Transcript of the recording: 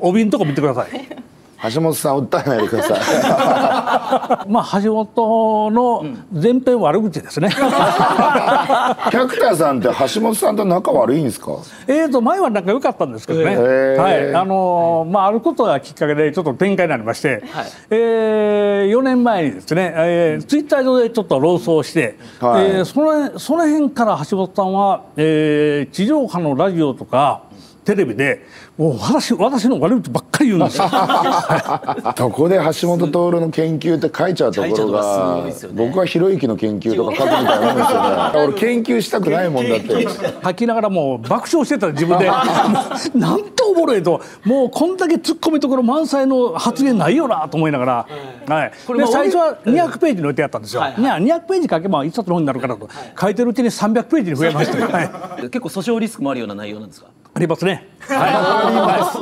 お瓶のとこ見てください。橋本さん訴えないでください。まあ橋本の前編悪口ですね。百田さんって橋本さんと仲悪いんですか？前は仲良かったんですけどね。はい、まああることがきっかけでちょっと展開になりまして、はい、4年前にですね、ツイッター上でちょっと論争して、はい、その辺から橋本さんは、地上波のラジオとかテレビでもう私の悪口ばっかり言うんですよ。そこで橋本徹の研究って書いちゃうところが、僕はひろゆきの研究とか書くみたいなもんですよね。俺研究したくないもんだって。吐きながらもう爆笑してた自分で。なんとおもろいと、もうこんだけ突っ込みところ満載の発言ないよなと思いながら、はい、で最初は200ページの予定だったんですよ。200ページ書けば1冊の本になるからと、書いてるうちに300ページに増えました。結構訴訟リスクもあるような内容なんですか？ありますね。はい、